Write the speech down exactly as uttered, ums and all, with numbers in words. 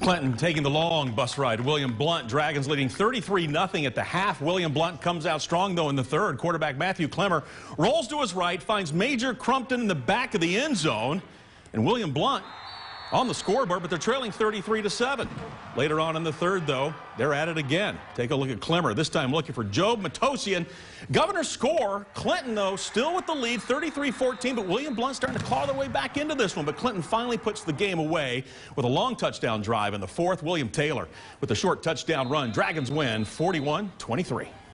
Clinton taking the long bus ride. William Blount, Dragons leading thirty-three nothing at the half. William Blount comes out strong, though, in the third. Quarterback Matthew Clemmer rolls to his right, finds Major Crumpton in the back of the end zone, and William Blount on the scoreboard, but they're trailing thirty-three to seven. Later on in the third, though, they're at it again. Take a look at Clemmer, this time looking for Joe Matosian. Governor score. Clinton, though, still with the lead, thirty-three fourteen, but William Blount starting to claw their way back into this one. But Clinton finally puts the game away with a long touchdown drive in the fourth. William Taylor with a short touchdown run. Dragons win forty-one twenty-three.